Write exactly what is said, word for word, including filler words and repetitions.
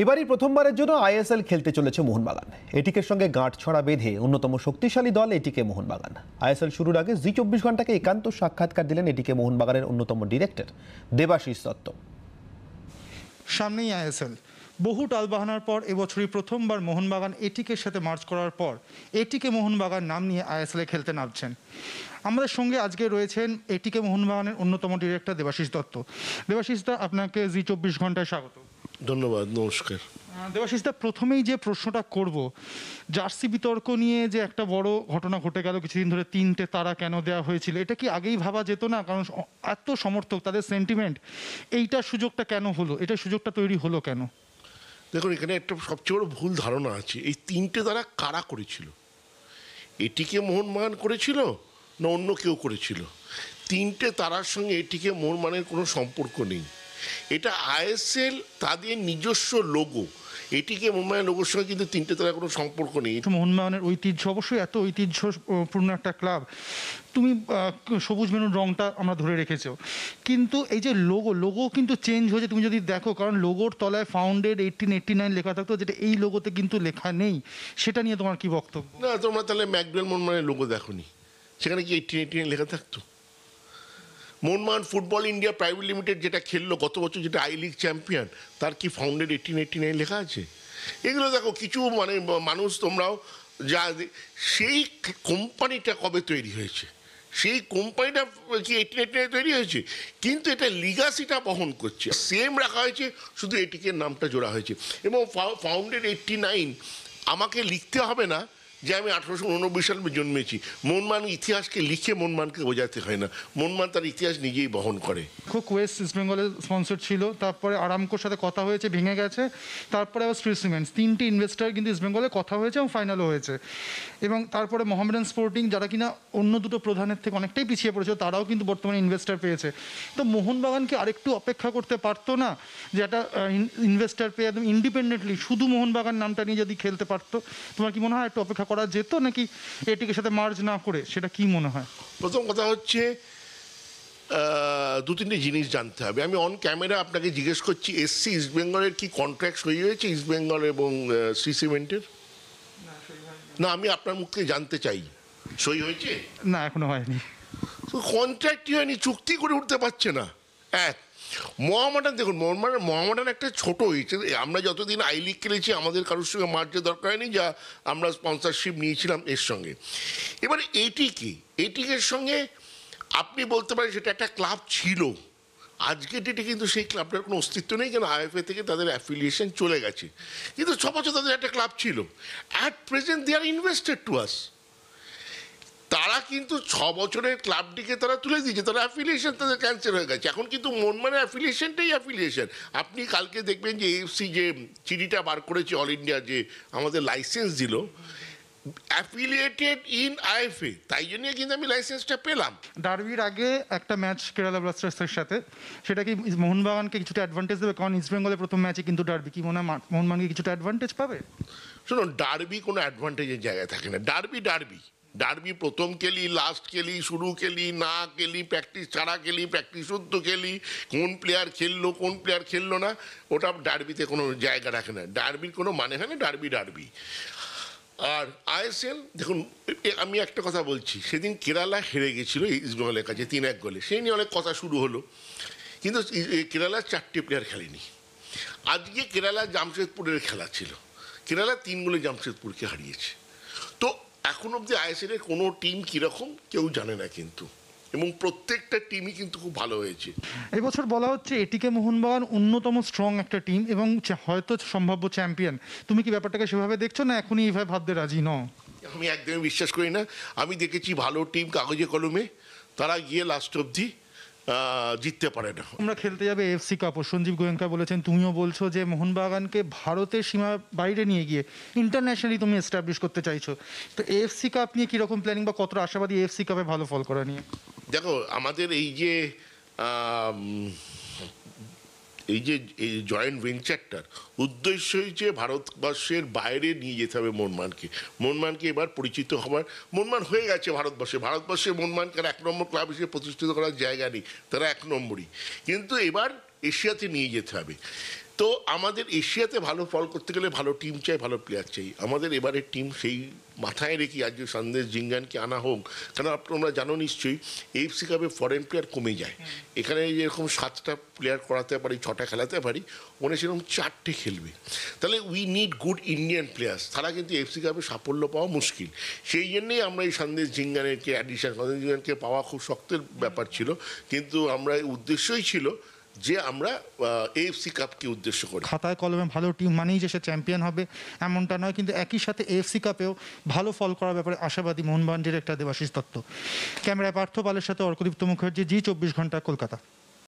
एबारই प्रथमबारेर जोन्नो आईएसएल खेलते चलेছে মোহনবাগান। এটিকের সঙ্গে গাঁট ছড়া বেঁধে অন্যতম শক্তিশালী দল এটিকে মোহনবাগান। আইএসএল শুরুর আগে জি চব্বিশ ঘন্টাকে একান্ত সাক্ষাৎকার দিলেন এটিকে মোহনবাগানের অন্যতম ডিরেক্টর দেবাশিস দত্ত। সামনেই আইএসএল, বহু টালবাহানার পর এবছরই প্রথমবার মোহনবাগান এটিকের সাথে মার্চ করার পর এটিকে মোহনবাগান নাম নিয়ে আইএসএলে খেলতে নামছেন। আমাদের সঙ্গে আজকে রয়েছেন এটিকে মোহনবাগানের অন্যতম ডিরেক্টর দেবাশিস দত্ত। দেবাশিস দা, আপনাকে জি চব্বিশ ঘন্টায় স্বাগত। ধন্যবাদ, নমস্কার। দেবাশিস দা, প্রথমেই যে প্রশ্নটা করব, জার্সি বিতর্ক নিয়ে যে একটা বড় ঘটনা ঘটে গেল কিছুদিন ধরে, তিনটে তারা কেন দেওয়া হয়েছিল, এটা কি আগেই ভাবা যেত না? কারণ এত সমর্থক, তাদের সেন্টিমেন্ট, এইটা সুযোগটা কেন হলো, এটা সুযোগটা তৈরি হলো কেন? দেখুন, এখানে একটা সবচেয়ে বড় ভুল ধারণা আছে। এই তিনটে তারা কারা করেছিল? এটিকে মোহনবাগান করেছিল না অন্য কেউ করেছিল? তিনটে তারার সঙ্গে এটিকে মোহনবাগানের কোনো সম্পর্ক নেই। এটা আইএসএল তাদের নিজস্ব লোগো। এটিকে মোহনবাগানের লোগোর সঙ্গে কিন্তু তিনটে তারা কোনো সম্পর্ক নেই। মোহনবাগানের ঐতিহ্য, অবশ্যই এত ঐতিহ্যপূর্ণ একটা ক্লাব, তুমি সবুজ মেনুর রঙটা আমরা ধরে রেখেছো, কিন্তু এই যে লোগো লোগো কিন্তু চেঞ্জ হয়েছে। তুমি যদি দেখো, কারণ লোগোর তলায় ফাউন্ডেড এইটিন এইটটি নাইন লেখা থাকতো, যেটা এই লোগোতে কিন্তু লেখা নেই। সেটা নিয়ে তোমার কি বক্তব্য? না, তোমরা তাহলে ম্যাকডোয়েল মোহনবাগানের লোগো দেখোনি, সেখানে কি এইটিন এইটটি নাইন লেখা থাকতো? Mohun Bagan football India private limited যেটা খেললো গত বছর, যেটা আই লিগ চ্যাম্পিয়ন, তার কি ফাউন্ডেড এইটিন এইটটি নাইন লেখা আছে? এগুলো দেখো, কিছু মানে মানুষ, তোমরাও যা, সেই কোম্পানিটা কবে তৈরি হয়েছে, সেই কোম্পানিটা কি এইটিন এইটটি নাইন তৈরি হয়েছে? কিন্তু এটা লিগাসিটা বহন করছে, সেম রাখা হয়েছে, শুধু এটিকে নামটা জোড়া হয়েছে। এবং ফাউন্ডেড এইটটি নাইন আমাকে লিখতে হবে না যে আমি আঠারোশো উননব্বই সালে জন্মেছি। মোহনবাগান ইতিহাসকে লিখে মোহনবাগানকে বোঝাতে হয় না, মোহনবাগান তার ইতিহাস নিজেই বহন করে। খুব ওয়েস্ট ইস্ট বেঙ্গলের স্পন্সর ছিল, তারপরে আরামকোর সাথে কথা হয়েছে, ভেঙে গেছে, তারপরে আবার স্ট্রিট সিমেন্টস, তিনটি ইনভেস্টার কিন্তু ইস্ট বেঙ্গলে কথা হয়েছে এবং ফাইনালও হয়েছে। এবং তারপরে মোহামেডান স্পোর্টিং, যারা কিনা অন্য দুটো প্রধানের থেকে অনেকটাই পিছিয়ে পড়েছিল, তারাও কিন্তু বর্তমানে ইনভেস্টার পেয়েছে। তো মোহনবাগানকে আরেকটু অপেক্ষা করতে পারতো না, যে একটা ইনভেস্টার পেয়ে একদম ইন্ডিপেন্ডেন্টলি শুধু মোহনবাগান নামটা নিয়ে যদি খেলতে পারতো? তোমার কি মনে হয় একটু অপেক্ষা করা যেত, নাকি এটিকে সাথে মার্জ না করে? সেটা কি মনে হয়? প্রথম কথা হচ্ছে দু তিনটে জিনিস জানতে হবে। আমি অন ক্যামেরা আপনাকে জিজ্ঞেস করছি, এসসি ইস্ট বেঙ্গলের কি কন্ট্রাক্ট সই হয়েছে ইস্ট বেঙ্গল এবং শ্রী সিমেন্টের? না, আমি আপনার মুখ থেকে জানতে চাই, সই হয়েছে? না, এখনো হয়নি, কন্ট্রাক্টই হয়নি, চুক্তি করে উঠতে পারছে না। এক মোহামেডান, দেখুন মোহামেডান মোহামেডান একটা ছোট হয়েছে। আমরা যতদিন আই লিগ খেলেছি আমাদের কারোর সঙ্গে মার্জের দরকার হয়নি, যা আমরা স্পন্সরশিপ নিয়েছিলাম এর সঙ্গে। এবার এটিকে এটিকের সঙ্গে আপনি বলতে পারেন সেটা একটা ক্লাব ছিল, আজকে ডেটে কিন্তু সেই ক্লাবটার কোনো অস্তিত্ব নেই, কেন আইএফএ থেকে তাদের অ্যাফিলিয়েশন চলে গেছে। কিন্তু ছ বছর তাদের একটা ক্লাব ছিল। At present they are invested to us. তারা কিন্তু ছ বছরের ক্লাবটিকে তারা তুলে দিয়েছে, তারা অ্যাফিলিয়েশন তাদের ক্যান্সেল হয়ে গেছে। এখন কিন্তু মোহনবাগানের অ্যাফিলিয়েশনটাই অ্যাফিলিয়েশন। আপনি কালকে দেখবেন যে এএফসি যে চিঠিটা বার করেছে অল ইন্ডিয়া, যে আমাদের লাইসেন্স দিল, অ্যাফিলিয়েটেড ইন আইএফএ, তাই জন্য কিন্তু আমি লাইসেন্সটা পেলাম। ডার্বির আগে একটা ম্যাচ কেরালা ব্লাস্টার্সের সাথে, সেটা কি মোহনবাগানকে কিছুটা অ্যাডভান্টেজ দেবে? কারণ ইস্ট বেঙ্গলের প্রথম ম্যাচে কিন্তু ডার্বি, কি মনে হয় মোহনবাগানকে কিছুটা অ্যাডভান্টেজ পাবে? শুনুন, ডার্বি কোনো অ্যাডভান্টেজের জায়গায় থাকে না। ডার্বি ডার্বি ডার্বি প্রথম খেলি, লাস্ট খেলি, শুরু খেলি, না খেলি, প্র্যাকটিস ছাড়া খেলি, প্র্যাকটিস শুদ্ধ খেলি, কোন প্লেয়ার খেললো কোন প্লেয়ার খেললো না, ওটা ডার্বিতে কোনো জায়গা রাখে না। ডার্বির কোনো মানে হয় না, ডার্বি ডার্বি। আর আইএসএল দেখুন, আমি একটা কথা বলছি, সেদিন কেরালা হেরে গেছিলো ইস্টবেঙ্গলের কাছে তিন এক গোলে, সেই নিয়ে অনেক কথা শুরু হলো, কিন্তু কেরালার চারটে প্লেয়ার খেলেনি। আজকে কেরালা জামশেদপুরের খেলা ছিল, কেরালা তিন গোলে জামশেদপুরকে হারিয়েছে। তো এখন অবধি আইএসএলের কোনো টিম কীরকম কেউ জানে না কিন্তু, এবং প্রত্যেকটা টিমই কিন্তু খুব ভালো হয়েছে। এবছর বলা হচ্ছে এটিকে মোহনবাগান অন্যতম স্ট্রং একটা টিম এবং হয়তো সম্ভাব্য চ্যাম্পিয়ন। তুমি কি ব্যাপারটাকে সেভাবে দেখছো, না এখনই এইভাবে ভাবতে রাজি নও? আমি একদমই বিশ্বাস করি না। আমি দেখেছি ভালো টিম কাগজে কলমে, তারা গিয়ে লাস্ট অবধি জিততে পারে না। আমরা খেলতে যাবে এফসি কাপ, সঞ্জীব গোয়েঙ্কা বলেছেন, তুমিও বলছো যে মোহনবাগানকে ভারতের সীমা বাইরে নিয়ে গিয়ে ইন্টারন্যাশনালি তুমি এস্টাবলিশ করতে চাইছো। তো এফসি কাপ নিয়ে কীরকম প্ল্যানিং, বা কতটা আশাবাদী এফসি কাপে ভালো ফল করা নিয়ে? দেখো, আমাদের এই যে এই যে এই জয়েন্ট ভেঞ্চারটার উদ্দেশ্য হয়েছে ভারতবর্ষের বাইরে নিয়ে যেতে হবে মোহনবাগানকে। মোহনবাগানকে এবার পরিচিত হবার, মোহনবাগান হয়ে গেছে ভারতবর্ষে, ভারতবর্ষে মোহনবাগানকে এক নম্বর ক্লাব হিসেবে প্রতিষ্ঠিত করার জায়গা নেই, তারা এক নম্বরই, কিন্তু এবার এশিয়াতে নিয়ে যেতে হবে। तो आमादेर एशियाते भालो फल करते गले भालो टीम चाहिए, भालो प्लेयार चाहिए। आमादेर एबारे टीम सेई माथाय रेखे आज सन्देश जिंगानके आना होक, कारण आपनारा जानो निश्चयই एएफसी कपे फरेन प्लेयार कमे जाए। एखाने एरकम सातटा प्लेयार कराते पारी, छटा खेलाते पारी, ओने सेरकम चारटे खेलबे। ताहले we need good Indian players, तारा किन्तु एएफसी कपे साफल्य पावा मुश्किल। सेई जन्यই আমরা এই সন্দেশ জিঙ্গানকে অ্যাডিশন, সন্দেশ জিঙ্গানকে পাওয়া খুব শক্তের ব্যাপার ছিল, কিন্তু আমরা উদ্দেশ্যই ছিল যে আমরা এএফসি কাপকে উদ্দেশ্য করি। খাতায় কলমে ভালো টিম মানেই যে সে চ্যাম্পিয়ন হবে এমনটা নয়, কিন্তু একই সাথে এএফসি কাপেও ভালো ফল করার ব্যাপারে আশাবাদী মোহনবাগান ডিরেক্টর দেবাশিস দত্ত। ক্যামেরায় পার্থ পালের সাথে অর্কদীপ মুখার্জি, জি চব্বিশ ঘন্টা, কলকাতা।